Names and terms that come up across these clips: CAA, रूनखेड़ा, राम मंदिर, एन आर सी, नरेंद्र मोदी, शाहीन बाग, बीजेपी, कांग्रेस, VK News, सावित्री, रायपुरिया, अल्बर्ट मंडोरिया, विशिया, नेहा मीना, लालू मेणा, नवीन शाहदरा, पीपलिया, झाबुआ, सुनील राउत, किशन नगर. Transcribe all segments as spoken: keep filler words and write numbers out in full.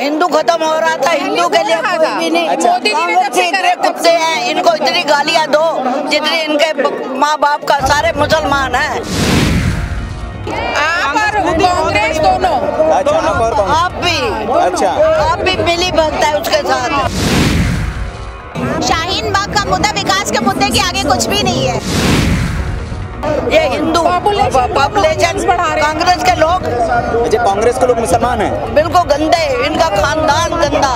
हिंदू खत्म हो रहा था, हिंदू के लिए कोई भी नहीं। मोदी जी ने सबसे करे कुत्ते हैं, इनको इतनी गालियां दो जितने इनके माँ बाप का सारे मुसलमान हैं। आप और कांग्रेस दोनों, आप भी अच्छा आप भी मिली भक्त है उसके साथ। शाहीन बाग का मुद्दा विकास के मुद्दे के आगे कुछ भी नहीं है। ये हिंदू पॉपुलेशन कांग्रेस के लोग, जो कांग्रेस के लोग मुसलमान हैं, बिल्कुल गंदे, इनका खानदान गंदा,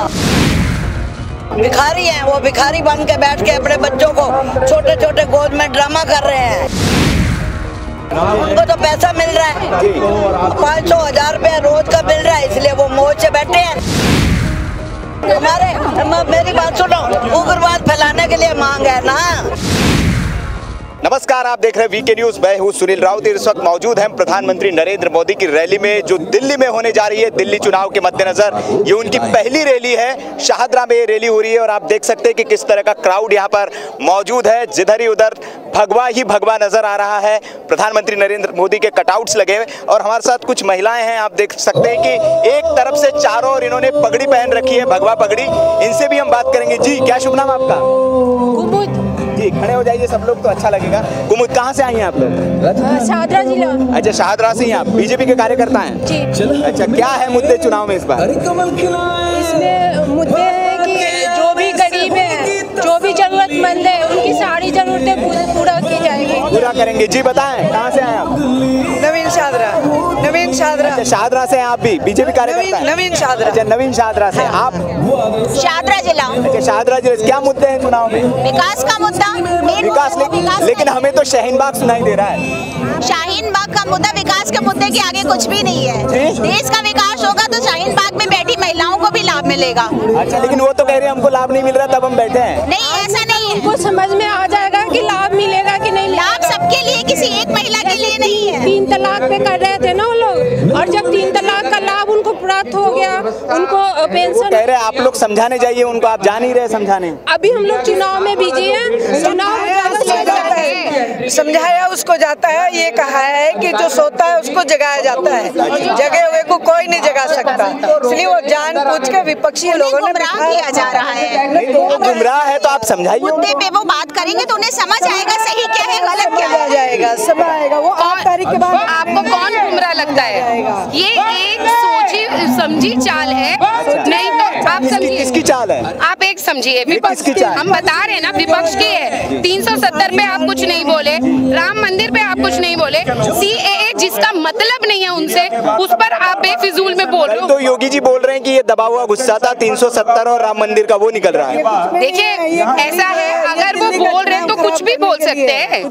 भिखारी हैं। वो भिखारी बन के बैठ के अपने बच्चों को छोटे छोटे गोद में ड्रामा कर रहे हैं। उनको तो पैसा मिल रहा है, पाँच सौ हजार रुपया रोज का मिल रहा है, इसलिए वो मौज से बैठे हैं। हमारे मेरी बात सुनो, उग्रवाद फैलाने के लिए मांग है ना। नमस्कार, आप देख रहे हैं वीके न्यूज। मैं हूं सुनील राउत। इस वक्त मौजूद हैं प्रधानमंत्री नरेंद्र मोदी की रैली में, जो दिल्ली में होने जा रही है। दिल्ली चुनाव के मद्देनजर ये उनकी पहली रैली है। शाहदरा में ये रैली हो रही है और आप देख सकते हैं कि किस तरह का क्राउड यहाँ पर मौजूद है। जिधर ही उधर भगवा ही भगवा नजर आ रहा है। प्रधानमंत्री नरेंद्र मोदी के कटआउट्स लगे हुए और हमारे साथ कुछ महिलाएं हैं। आप देख सकते हैं कि एक तरफ से चारों ओर इन्होंने पगड़ी पहन रखी है, भगवा पगड़ी। इनसे भी हम बात करेंगे। जी, क्या शुभ नाम आपका? जी, खड़े हो जाइए सब लोग तो अच्छा लगेगा। कुमुद, कहाँ से आई हैं आप लोग? शाहदरा जिला। अच्छा, शाहदरा से ही आप बीजेपी के कार्यकर्ता हैं? जी। अच्छा, क्या है मुद्दे चुनाव में इस बार? इसमें मुद्दे हैं कि जो भी गरीब है, जो भी जरूरतमंद है, उनकी सारी जरूरतें पूरा की जाएगी, पूरा करेंगे। जी, बताएं कहाँ से आए आप? नवीन शाहदरा। नवीन शाहदरा। शाहदरा से आप भी बीजेपी कार्यकर्ता? नवीन शाहदरा। नवीन शाहदरा से आप? शाहदरा जिला। शाहदरा जिला। क्या मुद्दे हैं चुनाव में? विकास का मुद्दा। विकास, ले, विकास लेकिन हमें तो शाहीन बाग सुनाई दे रहा है। शाहीन बाग का मुद्दा विकास के मुद्दे के आगे कुछ भी नहीं है। देश का विकास होगा तो शाहीन बाग में बैठी महिलाओं को भी लाभ मिलेगा। अच्छा, लेकिन वो तो कह रहे हैं हमको लाभ नहीं मिल रहा, तब हम बैठे हैं। नहीं, ऐसा नहीं है। वो समझ में आ जाएगा कि लाभ मिलेगा कि नहीं। लाभ सबके लिए, किसी एक महिला के लिए नहीं है। तीन तलाक पे कर रहे थे ना वो लोग, और जब तीन तलाक का लाभ उनको प्राप्त हो गया, उनको पेंशन। कह रहे आप लोग समझाने जाइए उनको, आप जा नहीं रहे समझाने। अभी हम लोग चुनाव में बिजी है। चुनाव समझाया उसको जाता है, ये कहा है कि जो सोता है उसको जगाया जाता है, जगे हुए को कोई नहीं जगा सकता, इसलिए वो जानबूझ के विपक्षी लोगों ने गुमराह किया जा रहा है। गुमराह है तो आप समझाइए। मुद्दे पे वो बात करेंगे तो उन्हें समझ आएगा सही क्या है, गलत क्या है, जाएगा समझ आएगा। वो आठ तारीख के बाद आपको कौन गुमराह लगता है? ये एक सोची समझी चाल है। नहीं तो आप समझिए किसकी चाल है? आप एक समझिए विपक्ष की। हम बता रहे हैं ना, विपक्ष की है। तीन सौ सत्तर पे आप कुछ नहीं बोले, राम मंदिर पे आप कुछ नहीं बोले, सी ए ए जिसका मतलब नहीं है उनसे, उस पर आप बेफिजूल में बोल रहे हो। तो योगी जी बोल रहे हैं कि ये दबा हुआ गुस्सा था, तीन सौ सत्तर और राम मंदिर का वो निकल रहा है। देखिए, ऐसा है, अगर वो बोल रहे हैं तो कुछ भी बोल सकते हैं।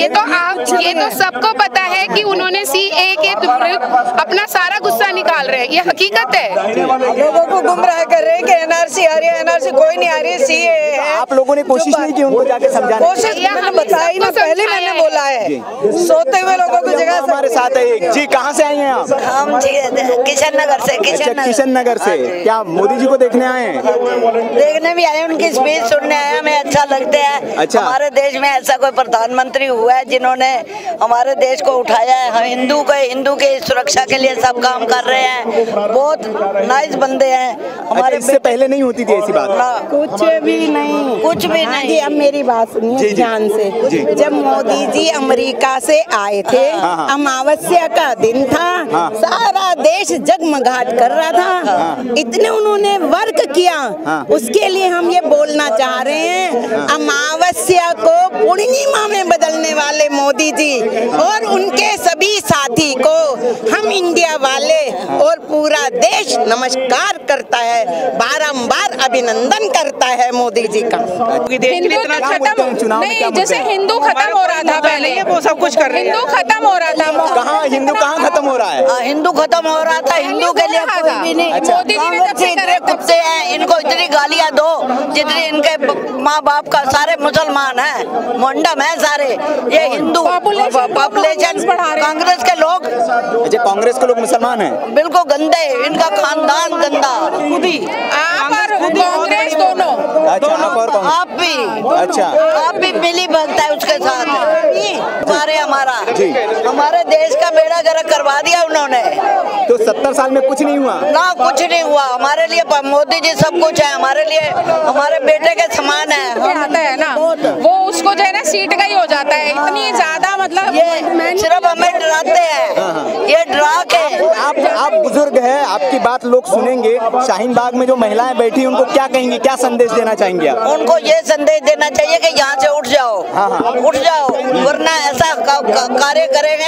ये तो आप, ये तो सबको पता है कि उन्होंने सी ए ए के विरुद्ध अपना सारा गुस्सा निकाल रहे हैं। ये हकीकत है। लोगों को गुमराह कर रहे हैं कि एन आर सी आ रही है। एन आर सी कोई नहीं आ रही है, सी ए ए है। आप लोगों ने कोशिश नहीं की उनको जाके समझाने? कोशिश मैंने बताई ना, पहले मैंने बोला है, सोते हुए लोगों को जगह। हमारे साथ है एक जी। कहाँ से आई हैं आप? हम जी किशन नगर से। किशन किशन नगर से। क्या मोदी जी को देखने आए हैं? देखने भी आए, उनकी स्पीच सुनने आए। हमें अच्छा लगता है। अच्छा, हमारे देश में ऐसा कोई प्रधानमंत्री हुआ है जिन्होंने हमारे देश को उठाया है। हम हिंदू के हिंदू के सुरक्षा के लिए सब काम कर रहे हैं। बहुत नाइस बंदे हैं हमारे। इससे पहले नहीं होती थी ऐसी बात, कुछ भी नहीं, कुछ भी नहीं। अब मेरी बात सुनिए ध्यान से। जब मोदी जी अमेरिका से आए थे, अमावस्या का दिन था, सारा देश जगमगाट कर रहा था, इतने उन्होंने वर्क किया। उसके लिए हम ये बोलना चाह रहे हैं, अमावस्या को पूर्णिमा में बदलने वाले मोदी जी और उनके सभी साथी को हम इंडिया वाले और पूरा देश नमस्कार करता है, बारंबार अभिनंदन करता है मोदी जी का। नहीं, जैसे हिंदू खत्म हो रहा था पहले, वो सब कुछ कर रहे हैं। हिंदू खत्म हो रहा था, कहाँ हिंदू कहाँ खत्म हो रहा है? हिंदू खत्म हो रहा था, हिंदू के लिए कोई भी नहीं। मोदी जी ने सबसे करे कुत्ते हैं, इनको इतनी गालियां दो जितने इनके माँ बाप का सारे मुसलमान है, मुंडम है सारे। ये हिंदू पॉपुलेशन कांग्रेस के लोग, जो कांग्रेस के लोग मुसलमान है, बिल्कुल गंदे, इनका खानदान गंदा। आप और कांग्रेस दोनों, आप भी अच्छा आप भी मिली भक्त है उसके साथ। हमारे हमारा हमारे देश का बेड़ा गर्क करवा दिया उन्होंने। तो सत्तर साल में कुछ नहीं हुआ ना, कुछ नहीं हुआ हमारे लिए। मोदी जी सब कुछ है हमारे लिए, हमारे बेटे के समान है, आता है ना वो, उसको जो है ना सीट का ही हो जाता है। इतनी ज्यादा मतलब ये सिर्फ हमें डराते हैं, ये डरा के। आप आप बुजुर्ग है, आपकी बात लोग सुनेंगे। शाहीन बाग में जो महिलाएं बैठी उनको क्या कहेंगे, क्या संदेश देना चाहेंगे आप? उनको ये संदेश देना चाहिए कि यहाँ से उठ जाओ। हाँ हाँ। उठ जाओ, वरना ऐसा कार्य करेंगे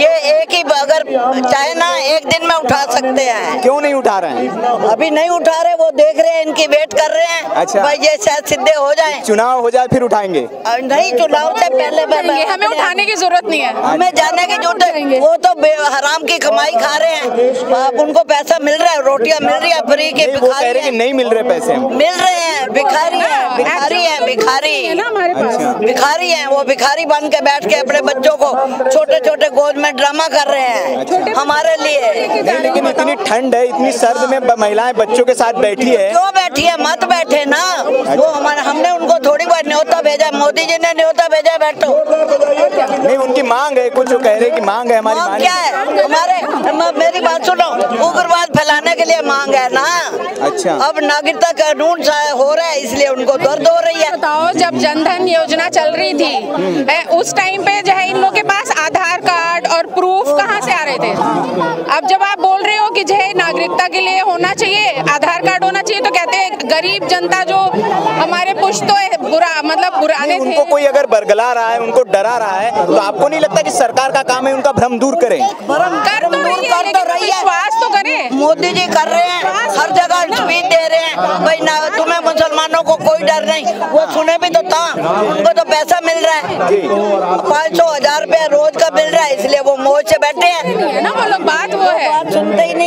ये एक ही, अगर चाहे ना एक दिन में उठा सकते हैं। क्यों नहीं उठा रहे हैं? अभी नहीं उठा रहे, वो देख रहे हैं, इनकी वेट कर रहे हैं। अच्छा, भाई ये शायद सीधे हो जाए, चुनाव हो जाए फिर उठाएंगे। नहीं, चुनाव से पहले हमें उठाने की जरूरत नहीं है, हमें जाने की जरूरत है। वो तो हराम की कमाई खा रहे हैं, उनको पैसा मिल रहा है, रोटियां मिल रही है फ्री के, भिखारी है। नहीं मिल रहे पैसे, मिल रहे हैं, भिखारी है, भिखारी है, भिखारी है ना हमारे पास, भिखारी है। वो भिखारी बन के बैठ के अपने बच्चों को छोटे छोटे गोद में ड्रामा कर रहे हैं हमारे लिए। लेकिन इतनी ठंड है, इतनी सर्द में महिलाएं बच्चों के साथ बैठी है, क्यों बैठी है? मत बैठे ना, वो हमारे, हमने उनको थोड़ी बहुत न्योता भेजा, मोदी जी ने न्योता भेजा बैठो। नहीं, उनकी मांग है, कुछ कह रहे की मांग है हमारी, क्या है हमारे, मेरी बात सुनो, उग्रवाद फैलाने के लिए मांग है ना। अच्छा, अब नागरिकता कानून हो रहा है इसलिए उनको दर्द हो रही है। बताओ, जब जनधन योजना चल रही थी ए, उस टाइम पे जो है इन लोगों के पास आधार कार्ड और प्रूफ कहाँ से आ रहे थे? अब जब आप बोल रहे हो कि जो है नागरिकता के लिए होना चाहिए, आधार कार्ड होना चाहिए, तो कहते हैं गरीब जनता जो हमारे पुश्तो है, बुरा मतलब बुराने थे। उनको कोई अगर बरगला रहा है, उनको डरा रहा है, तो आपको नहीं लगता कि सरकार का काम है उनका भ्रम दूर करे? विश्वास तो करें, मोदी जी कर रहे हैं, हर जगह ट्वीट दे रहे हैं भाई ना, तुम्हें मुसलमानों को कोई डर नहीं। वो सुने भी तो था, उनको तो पैसा मिल रहा है, पाँच सौ हजार रूपया रोज का मिल रहा है, इसलिए वो मौज से बैठे हैं ना। वो लोग बात वो है सुनते ही नहीं।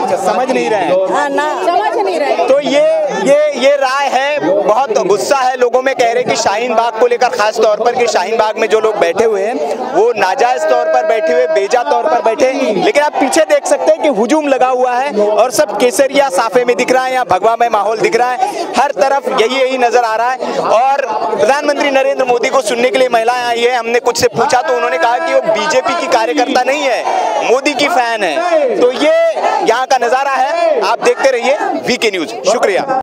अच्छा, समझ नहीं रहे ना, समझ नहीं रहे। तो ये ये ये राय है, बहुत गुस्सा है लोगों में, कह रहे कि शाहीन बाग को लेकर खास तौर पर, कि शाहीन बाग में जो लोग बैठे हुए हैं वो नाजायज तौर पर बैठे हुए, बेजा तौर पर बैठे। लेकिन आप पीछे देख सकते हैं कि हुजूम लगा हुआ है और सब केसरिया साफे में दिख रहा है, यहाँ भगवा में माहौल दिख रहा है, हर तरफ यही यही नजर आ रहा है। और प्रधानमंत्री नरेंद्र मोदी को सुनने के लिए महिलाएं आई है। हमने कुछ से पूछा तो उन्होंने कहा कि वो बीजेपी की कार्यकर्ता नहीं है, मोदी की फैन है। तो ये यहाँ का नजारा है, आप देखते रहिए वीके न्यूज। शुक्रिया।